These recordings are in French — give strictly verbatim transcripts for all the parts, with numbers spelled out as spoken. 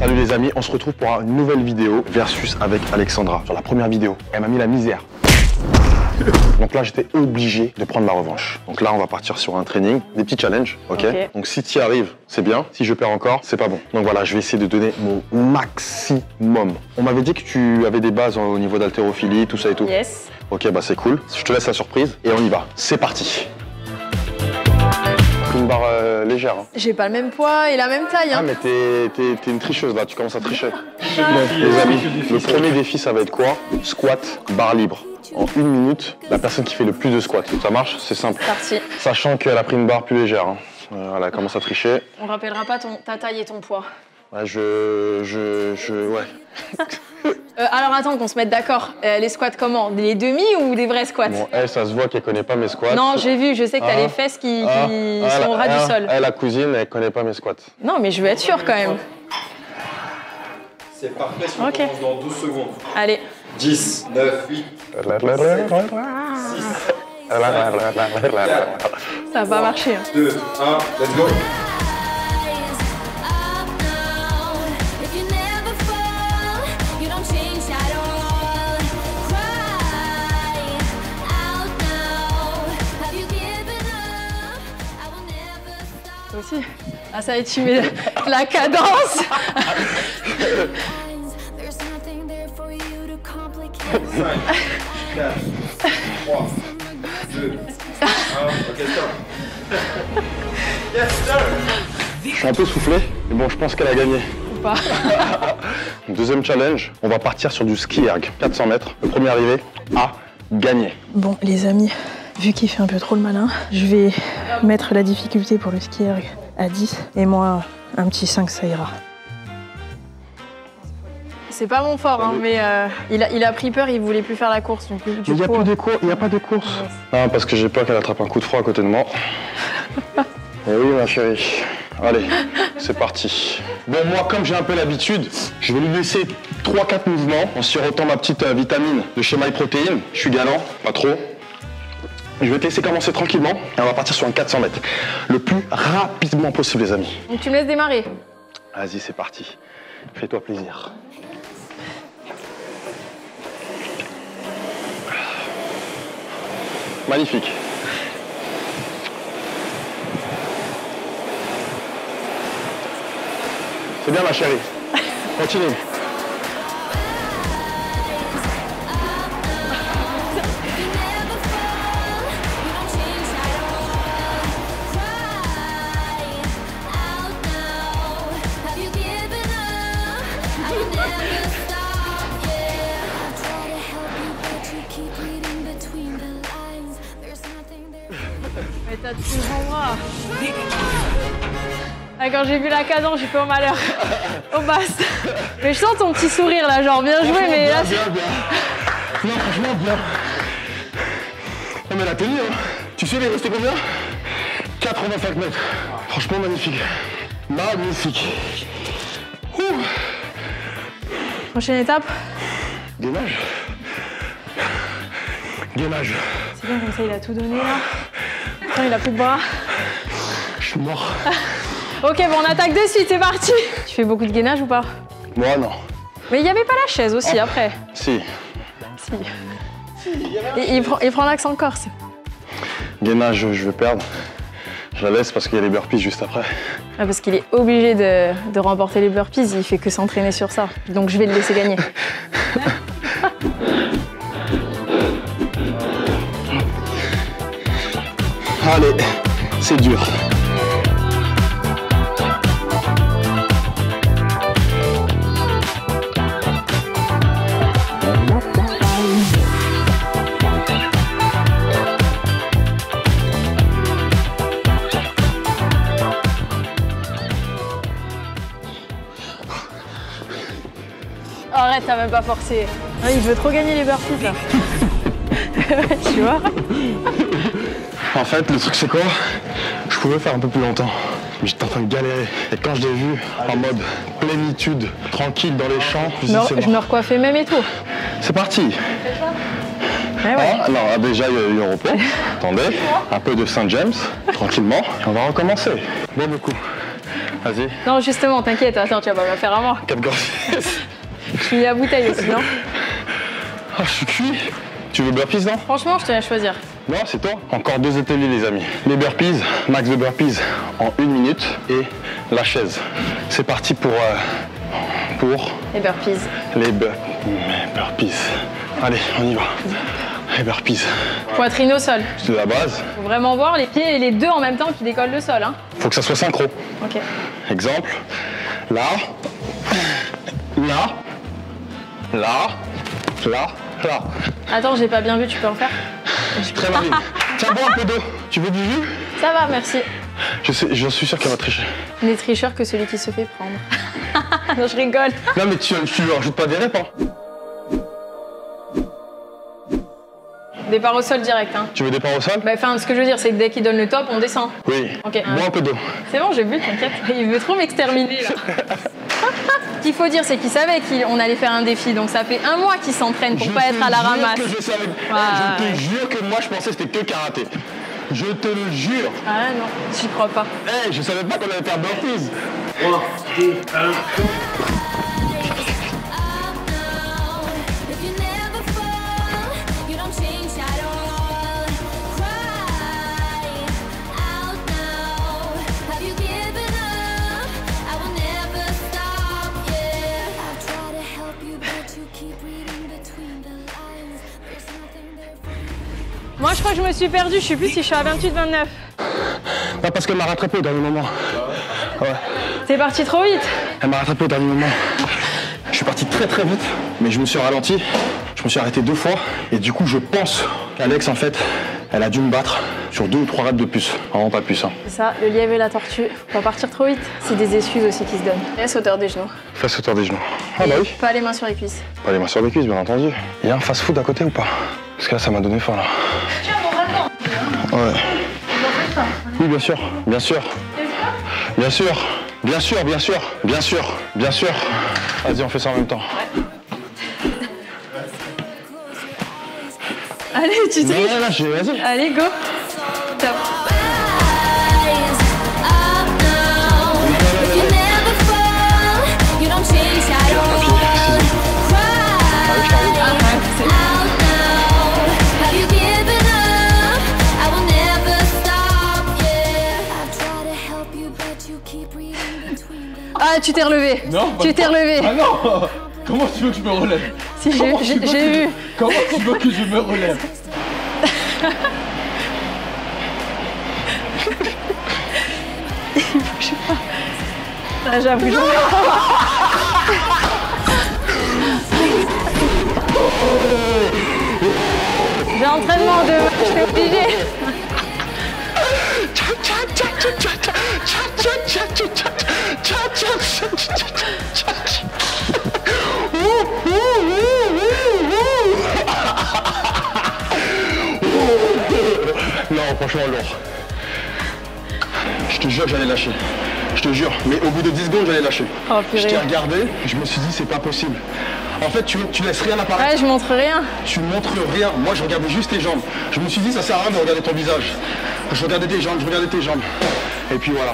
Salut les amis, on se retrouve pour une nouvelle vidéo versus avec Alexandra. Sur la première vidéo, elle m'a mis la misère. Donc là, j'étais obligé de prendre ma revanche. Donc là, on va partir sur un training, des petits challenges, ok, okay. Donc si tu y arrives, c'est bien. Si je perds encore, c'est pas bon. Donc voilà, je vais essayer de donner mon maximum. On m'avait dit que tu avais des bases au niveau d'haltérophilie, tout ça et tout. Yes. Ok, bah c'est cool. Je te laisse la surprise et on y va. C'est parti. Une barre euh, légère. Hein. J'ai pas le même poids et la même taille. Hein. Ah mais t'es une tricheuse là, tu commences à tricher. Les amis, le premier défi ça va être quoi? Squat, barre libre. En une minute, la personne qui fait le plus de squats. Ça marche? C'est simple. Parti. Sachant qu'elle a pris une barre plus légère. Hein. Euh, elle commence à tricher. On rappellera pas ton, ta taille et ton poids. Ouais, je... je... je... ouais. Euh, alors attends qu'on se mette d'accord, euh, les squats comment? Les demi ou des vrais squats? Bon, elle, ça se voit qu'elle connaît pas mes squats. Non, j'ai vu, je sais que t'as ah, les fesses qui, ah, qui ah, sont au ras ah, du sol. Elle, la cousine, elle connaît pas mes squats. Non, mais je veux être sûre quand même. C'est parfait, si on okay. commence dans douze secondes. Allez. dix, neuf, huit, six, ça va marcher. Hein. deux, un, let's go. Ah, ça y est, tu mets la cadence. Je suis un peu soufflé, mais bon, je pense qu'elle a gagné. Ou pas. Deuxième challenge, on va partir sur du ski erg. quatre cents mètres, le premier arrivé a gagné. Bon, les amis, vu qu'il fait un peu trop le malin, je vais mettre la difficulté pour le ski erg à dix et moi un petit cinq, ça ira. C'est pas mon fort, hein, mais euh, il, a, il a pris peur, il voulait plus faire la course. Donc, du mais il n'y a, ouais. a pas de course. Ouais. Non, parce que j'ai peur qu'elle attrape un coup de froid à côté de moi. Et oui, ma chérie. Allez, c'est parti. Bon, moi, comme j'ai un peu l'habitude, je vais lui laisser trois quatre mouvements en sirotant ma petite euh, vitamine de chez Myprotein. Je suis galant, pas trop. Je vais te laisser commencer tranquillement et on va partir sur un quatre cents mètres. Le plus rapidement possible, les amis. Donc tu me laisses démarrer. Vas-y, c'est parti. Fais-toi plaisir. Magnifique. C'est bien, ma chérie. Continue. Mais t'as tout devant moi. Ah, quand j'ai vu la cadence, j'ai fait au malheur. Au bast. Mais je sens ton petit sourire là, genre bien joué, mais bien, là. Bien, bien. Non, franchement, bien. Non, mais la tenue, hein. Tu sais, il est resté combien? Quatre-vingt-cinq mètres. Franchement, magnifique. Magnifique. Ouh. Prochaine étape? Gainage. Gainage. C'est bien comme ça, il a tout donné là. Attends, il a plus de bras. Je suis mort. Ok, bon, on attaque de suite, c'est parti. Tu fais beaucoup de gainage ou pas? Moi, non. Mais il n'y avait pas la chaise aussi ah. après? Si. Si. si il, il, il prend, prend l'axe en Corse. Gainage, je, je vais perdre. Je la laisse parce qu'il y a les burpees juste après. Ah, parce qu'il est obligé de, de remporter les burpees, il fait que s'entraîner sur ça. Donc je vais le laisser gagner. Allez, c'est dur. Arrête, t'as même pas forcé. Il veut trop gagner les burpees, là. Tu vois? En fait, le truc, c'est quoi? Je pouvais faire un peu plus longtemps, mais j'étais en train de galérer. Et quand je l'ai vu en mode plénitude, tranquille dans les champs, je, non, je me recoiffais même et tout. C'est parti. Eh ouais. Ah, alors, déjà, il y a eu un repos. Attendez, un peu de Saint-James, tranquillement. On va recommencer. Bon, beaucoup. Vas-y. Non, justement, t'inquiète, attends, tu vas pas me la faire à moi. Quatre gorgées. Je suis la bouteille aussi, non? Ah, je suis cuit. Tu veux burpees, non? Franchement, je te laisse choisir. Non, c'est toi. Encore deux ételés, les amis. Les burpees, max de burpees en une minute et la chaise. C'est parti pour... Euh, pour... Les burpees. Les bur... burpees. Allez, on y va. Les burpees. Poitrine au sol. C'est la base. Faut vraiment voir les pieds et les deux en même temps qui décollent le sol. Hein. Faut que ça soit synchro. Ok. Exemple. Là. Là. Là. Là. Là. Attends, j'ai pas bien vu, tu peux en faire? Très valide. Tiens, bois un peu d'eau. Tu veux du jus? Ça va, merci. Je, sais, je suis sûr qu'elle va tricher. N'est tricheur que celui qui se fait prendre. Non, je rigole. Non, mais tu, tu lui rajoutes pas des reps, hein. Départ au sol direct. Hein. Tu veux départ au sol? Enfin, bah, ce que je veux dire, c'est que dès qu'il donne le top, on descend. Oui. Okay. Bois un peu d'eau. C'est bon, j'ai bu, t'inquiète. Il veut trop m'exterminer, là. Ce qu'il faut dire, c'est qu'il savait qu'on allait faire un défi. Donc, ça fait un mois qu'il s'entraîne pour je pas être à la ramasse. Que je, savais... ah, je te ouais. jure que moi, je pensais que c'était que karaté. Je te le jure. Ah non, j'y crois pas. Eh, hey, je savais pas qu'on allait faire burpees. trois, deux, un... Moi, je crois que je me suis perdue. Je sais plus si je suis à vingt-huit, vingt-neuf. Pas parce qu'elle m'a rattrapé au dernier moment. Ouais. T'es parti trop vite. Elle m'a rattrapé au dernier moment. Je suis parti très très vite, mais je me suis ralenti. Je me suis arrêté deux fois. Et du coup, je pense qu'Alex, en fait, elle a dû me battre sur deux ou trois reps de plus. Vraiment pas plus. Hein. C'est ça, le lièvre et la tortue. Faut pas partir trop vite. C'est des excuses aussi qui se donnent. Face hauteur des genoux. Face hauteur des genoux. Ah et bah oui. Pas les mains sur les cuisses. Pas les mains sur les cuisses, bien entendu. Il y a un fast-food à côté ou pas? Parce que là, ça m'a donné faim, là. Tu as mon... Ouais. Oui, bien sûr, bien sûr. Bien sûr, bien sûr, bien sûr, bien sûr, bien sûr. Vas-y, on fait ça en même temps. Ouais. Allez, tu te dis. Allez, go. Top. Ah, tu t'es relevé. Non, tu t'es relevé. Ah non. Comment tu veux que je me relève? Si, j'ai vu. Je... Comment tu veux que je me relève? Je sais pas. Ah, j'avoue, j'avoue. J'ai entraînement de... Je suis obligée. Non, franchement lourd. Je te jure que j'allais lâcher. Je te jure, mais au bout de dix secondes, j'allais lâcher. Oh, je t'ai regardé, je me suis dit, c'est pas possible. En fait, tu, tu laisses rien apparaître. Ouais, je montre rien. Tu montres rien. Moi, je regardais juste tes jambes. Je me suis dit, ça sert à rien de regarder ton visage. Je regardais tes jambes, je regardais tes jambes. Et puis voilà.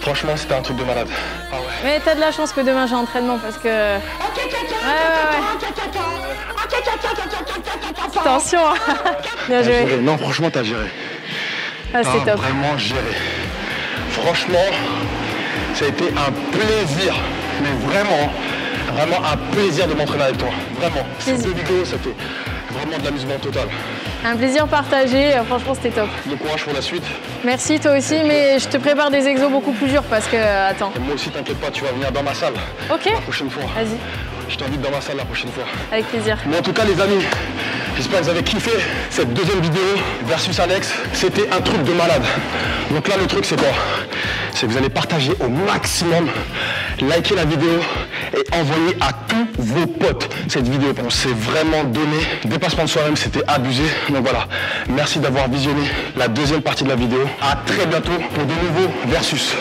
Franchement, c'était un truc de malade. Ah ouais. Mais t'as de la chance que demain j'ai entraînement parce que... Ouais, ouais, ouais. Attention. Bien joué. Non, franchement, t'as géré. Ah, c'est top. T'as vraiment géré. Franchement, ça a été un plaisir. Mais vraiment, vraiment un plaisir de m'entraîner avec toi. Vraiment. Ces deux vidéos, ça fait vraiment de l'amusement total. Un plaisir partagé, franchement c'était top. Bon courage pour la suite. Merci toi aussi, mais je te prépare des exos beaucoup plus durs parce que, attends. Et moi aussi t'inquiète pas, tu vas venir dans ma salle. Ok. La prochaine fois. Vas-y. Je t'invite dans ma salle la prochaine fois. Avec plaisir. Mais en tout cas les amis, j'espère que vous avez kiffé cette deuxième vidéo versus Alex. C'était un truc de malade. Donc là le truc c'est quoi? C'est que vous allez partager au maximum, liker la vidéo et envoyer à tous vos potes cette vidéo. On s'est vraiment donné, dépassement de soi-même, c'était abusé. Donc voilà, merci d'avoir visionné la deuxième partie de la vidéo. À très bientôt pour de nouveaux versus.